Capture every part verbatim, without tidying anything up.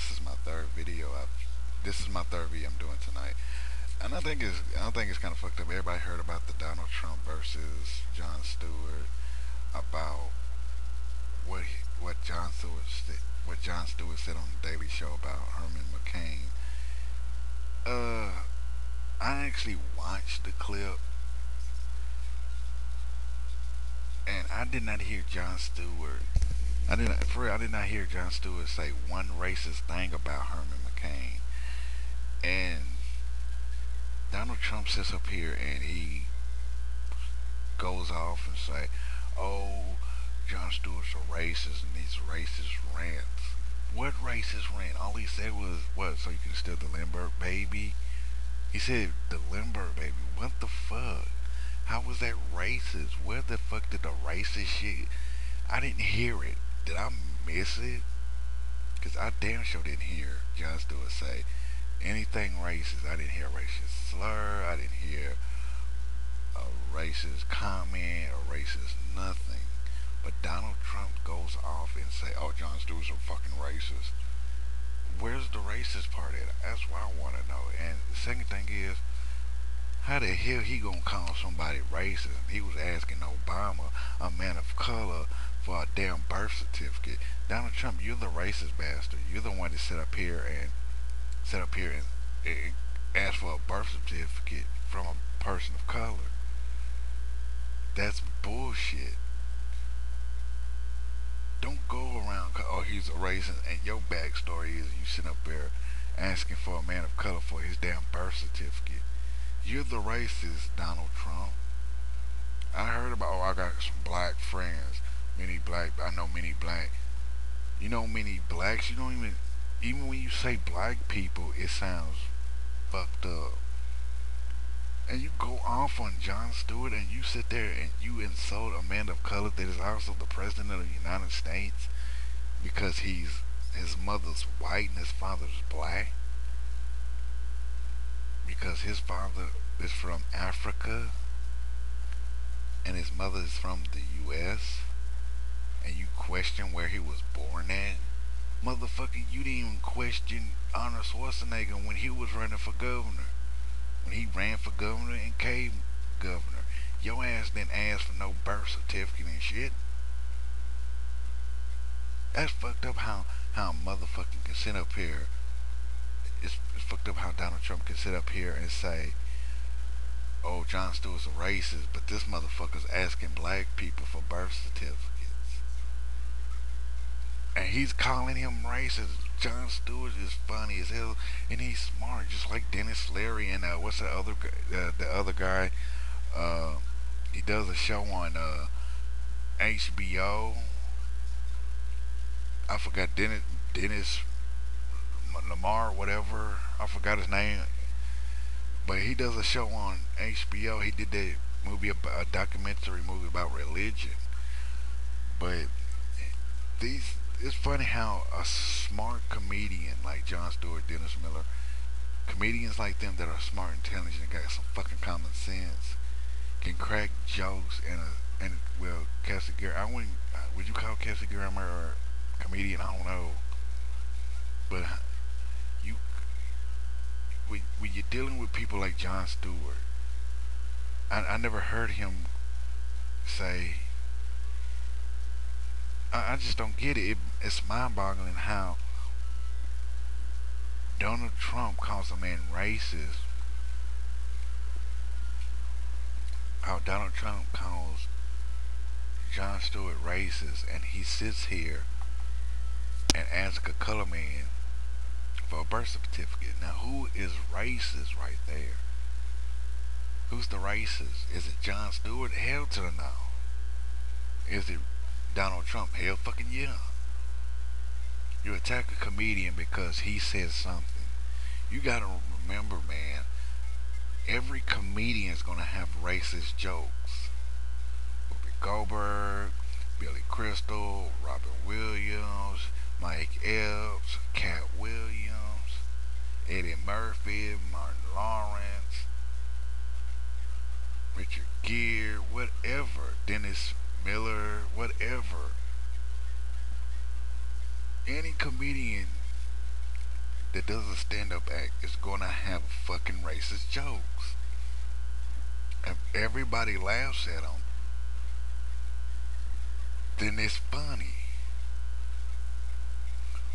this is my third video I've this is my third video I'm doing tonight. And I think it's I think it's kinda fucked up. Everybody heard about the Donald Trump versus Jon Stewart, about what he, what Jon Stewart what Jon Stewart said on The Daily Show about Herman McCain. Uh I actually watched the clip, and I did not hear Jon Stewart. I did not, for real, I did not hear Jon Stewart say one racist thing about Herman McCain. And Donald Trump sits up here and he goes off and say, "Oh, Jon Stewart's a racist and these racist rants." What racist rant? All he said was, "What? So you can steal the Lindbergh baby?" He said the Lindbergh baby. What the fuck? How was that racist? Where the fuck did the racist shit? I didn't hear it. Did I miss it? Because I damn sure didn't hear Jon Stewart say anything racist. I didn't hear a racist slur. I didn't hear a racist comment or racist nothing. But Donald Trump goes off and say, "Oh, Jon Stewart's a fucking racist." Where's the racist part at? That's what I want to know. And the second thing is, how the hell he gonna call somebody racist? He was asking Obama, a man of color, for a damn birth certificate. Donald Trump, you're the racist bastard. You're the one that sit up here and sit up here and, and ask for a birth certificate from a person of color. That's bullshit. Don't go around, "Oh, he's a racist," and your backstory is you sitting up there asking for a man of color for his damn birth certificate. You're the racist, Donald Trump. I heard about, "Oh, I got some black friends. Many black, I know many black." You know many blacks? You don't even, even when you say black people, it sounds fucked up. And you go off on Jon Stewart and you sit there and you insult a man of color that is also the president of the United States because he's, his mother's white and his father's black, because his father is from Africa and his mother is from the U S, and you question where he was born at. Motherfucker, you didn't even question Arnold Schwarzenegger when he was running for governor. When he ran for governor and came governor, your ass didn't ask for no birth certificate and shit. That's fucked up how, how motherfucking can sit up here. It's, it's fucked up how Donald Trump can sit up here and say, "Oh, Jon Stewart's a racist," but this motherfucker's asking black people for birth certificates. And he's calling him racist. Jon Stewart is funny as hell, and he's smart, just like Dennis Leary and uh, what's the other uh, the other guy? Uh, he does a show on uh, H B O. I forgot Dennis Dennis Lamar, whatever. I forgot his name, but he does a show on H B O. He did that movie, about, a documentary movie about religion, but these. It's funny how a smart comedian like Jon Stewart, Dennis Miller, comedians like them that are smart, intelligent, got some fucking common sense, can crack jokes. And a, and well, Cassie Gere, I wouldn't. Would you call Cassie Gere a comedian? I don't know. But you, when, when you're dealing with people like Jon Stewart, I I never heard him say. I just don't get it. it it's mind-boggling how Donald Trump calls a man racist, how Donald Trump calls Jon Stewart racist, and he sits here and asks a color man for a birth certificate. Now, who is racist right there? Who's the racist? Is it Jon Stewart? Hell to the no. Is it Donald Trump? Hell fucking yeah. You attack a comedian because he says something. You gotta remember, man, every comedian is gonna have racist jokes. Whoopi Goldberg, Billy Crystal, Robin Williams, Mike Epps, Cat Williams, Eddie Murphy, Martin Lawrence, Richard Gere, whatever, Dennis Miller, whatever. Any comedian that does a stand-up act is gonna have fucking racist jokes. If everybody laughs at them, then it's funny.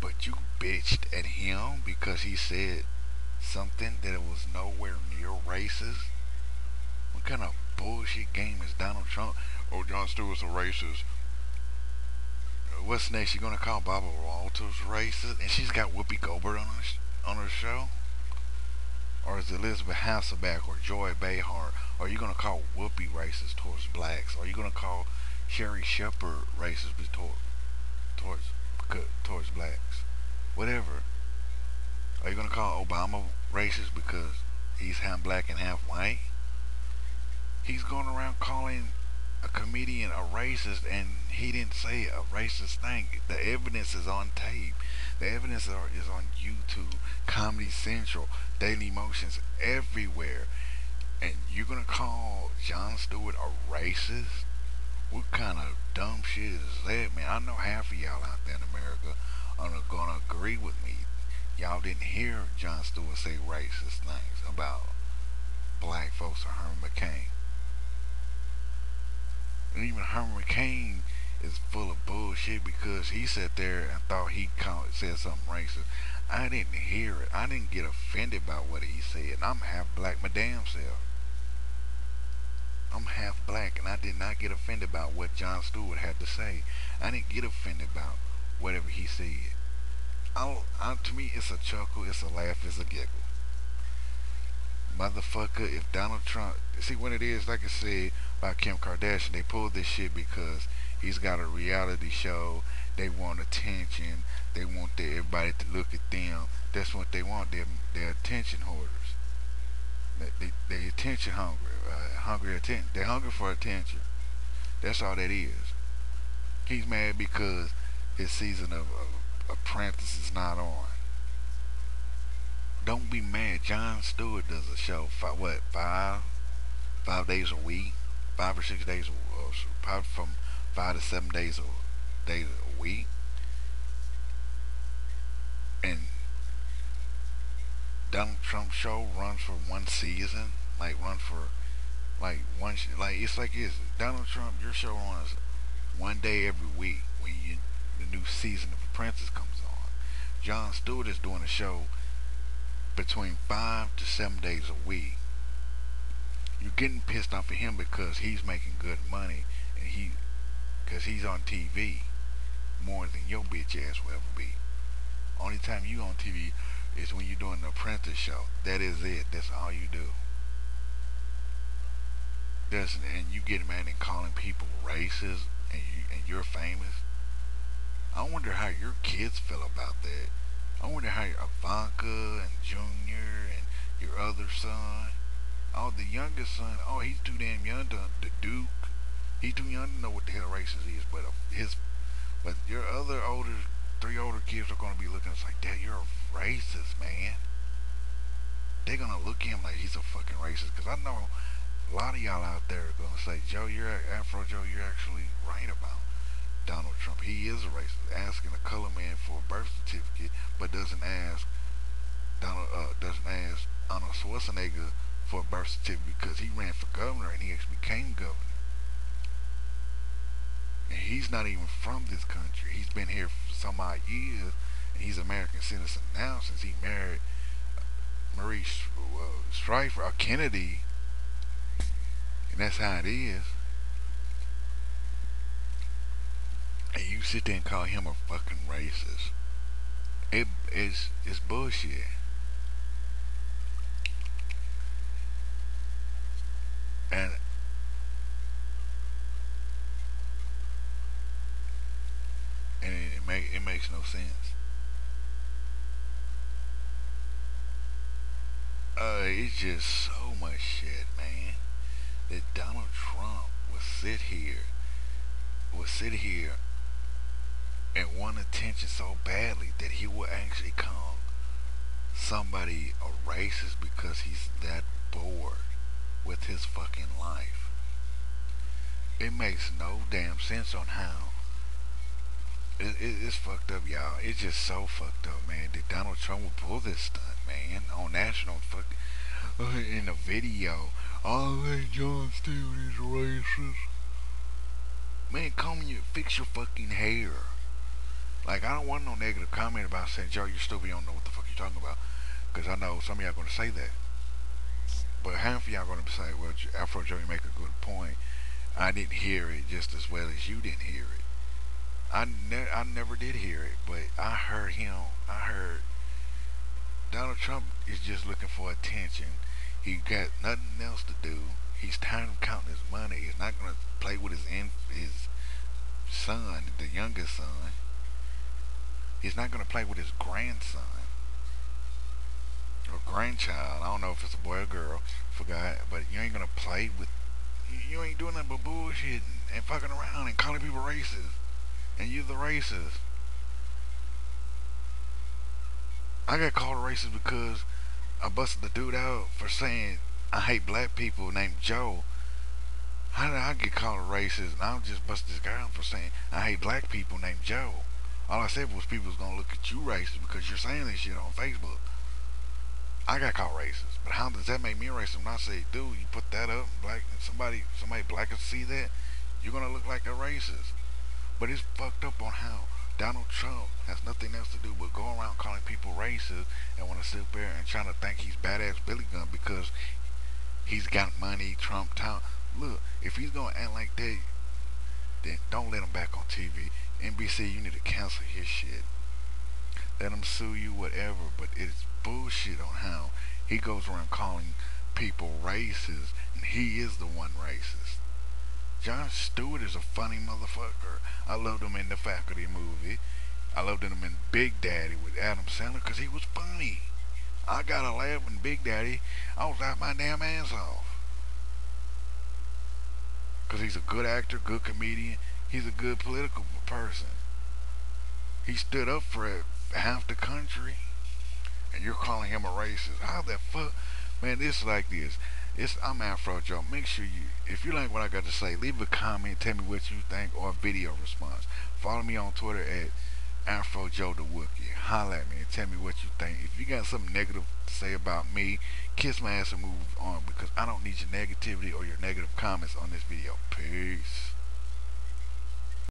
But you bitched at him because he said something that was nowhere near racist? What kind of bullshit game is Donald Trump? Oh, Jon Stewart's a racist. What's next? You're gonna call Barbara Walters racist? And she's got Whoopi Goldberg on her, sh on her show? Or is Elizabeth Hasselbeck or Joy Behar? Are you gonna call Whoopi racist towards blacks? Are you gonna call Sherry Shepard racist toward, towards towards blacks? Whatever. Are you gonna call Obama racist because he's half black and half white? He's going around calling a comedian a racist, and he didn't say a racist thing. The evidence is on tape. The evidence are, is on YouTube, Comedy Central, Daily Motions, everywhere. And you're gonna call Jon Stewart a racist? What kind of dumb shit is that, man? I know half of y'all out there in America are gonna agree with me. Y'all didn't hear Jon Stewart say racist things about black folks or Herman McCain. And even Herman Cain is full of bullshit because he sat there and thought he called, said something racist. I didn't hear it. I didn't get offended by what he said. I'm half black my damn self. I'm half black, and I did not get offended by what Jon Stewart had to say. I didn't get offended by whatever he said. I, I, to me, it's a chuckle, it's a laugh, it's a giggle. Motherfucker, if Donald Trump... See, what it is, like I said, by Kim Kardashian, they pulled this shit because he's got a reality show. They want attention. They want their, everybody to look at them. That's what they want. They're, they're attention hoarders. They, they, they're attention hungry. Uh, hungry attention. They're hungry for attention. That's all that is. He's mad because his season of, of Apprentice is not on. Don't be mad. Jon Stewart does a show five, what five, five days a week, five or six days, or probably from five to seven days a days a week, and Donald Trump's show runs for one season, like run for like one, like it's like it's Donald Trump. Your show runs one day every week when you, the new season of Apprentice comes on. Jon Stewart is doing a show between five to seven days a week. You're getting pissed off at him because he's making good money, and he, because he's on T V more than your bitch ass will ever be. Only time you on T V is when you're doing the Apprentice show. That is it. That's all you do. That's, and you get mad and calling people racist, and you and you're famous. I wonder how your kids feel about that. I wonder how Ivanka and Junior and your other son, oh, the youngest son, oh, he's too damn young to, the Duke, he's too young to know what the hell racist is, but his, but your other older, three older kids are going to be looking at us like, Dad, you're a racist, man. They're going to look at him like he's a fucking racist, because I know a lot of y'all out there are going to say, Joe, you're, Afro Joe, you're actually right about Donald Trump. He is a racist, asking a color man for a birth certificate, but doesn't ask Donald uh, doesn't ask Arnold Schwarzenegger for a birth certificate because he ran for governor and he actually became governor. And he's not even from this country. He's been here for some odd years, and he's an American citizen now since he married Maurice uh, Streifer or Kennedy, and that's how it is. And you sit there and call him a fucking racist. It, it's, it's bullshit. And and it, it, make, it makes no sense. Uh, it's just so much shit, man, that Donald Trump will sit here, will sit here and want attention so badly that he will actually call somebody a racist because he's that bored with his fucking life. It makes no damn sense on how. It, it, it's fucked up, y'all. It's just so fucked up, man, that Donald Donald Trump will pull this stunt, man, on national fucking, uh, in a video. I think Jon Stewart is racist. Man, come and you, fix your fucking hair. Like, I don't want no negative comment about saying, Joe, you stupid, you don't know what the fuck you're talking about. Because I know some of y'all going to say that. But half of y'all going to say, well, Afro Joe, you make a good point. I didn't hear it just as well as you didn't hear it. I, ne I never did hear it, but I heard him. I heard Donald Trump is just looking for attention. He got nothing else to do. He's tired of counting his money. He's not going to play with his, in his son, the youngest son. He's not going to play with his grandson or grandchild. I don't know if it's a boy or girl. Forgot. But you ain't going to play with. You ain't doing nothing but bullshitting and fucking around and calling people racist. And you're the racist. I got called a racist because I busted the dude out for saying I hate black people named Joe. How did I get called a racist? And I just busted this guy out for saying I hate black people named Joe. All I said was people's gonna look at you racist because you're saying this shit on Facebook. I got called racist, but how does that make me racist when I say, dude, you put that up, black, and somebody, somebody black can see that, you're gonna look like a racist. But it's fucked up on how Donald Trump has nothing else to do but go around calling people racist and want to sit there and trying to think he's badass Billy Gunn because he's got money, Trump town. Look, if he's gonna act like that, then don't let him back on T V. N B C, you need to cancel his shit. Let him sue you, whatever. But it's bullshit on how he goes around calling people racist, and he is the one racist. Jon Stewart is a funny motherfucker. I loved him in the Faculty movie. I loved him in Big Daddy with Adam Sandler because he was funny. I got a laugh in Big Daddy. I was out my damn ass off. Because he's a good actor, good comedian. He's a good political person. He stood up for half the country. And you're calling him a racist. How the fuck? Man, it's like this. It's, I'm Afro Joe. Make sure you, if you like what I got to say, leave a comment. Tell me what you think or a video response. Follow me on Twitter at Afro Joe the Wookiee. Holler at me and tell me what you think. If you got something negative to say about me, kiss my ass and move on because I don't need your negativity or your negative comments on this video. Peace.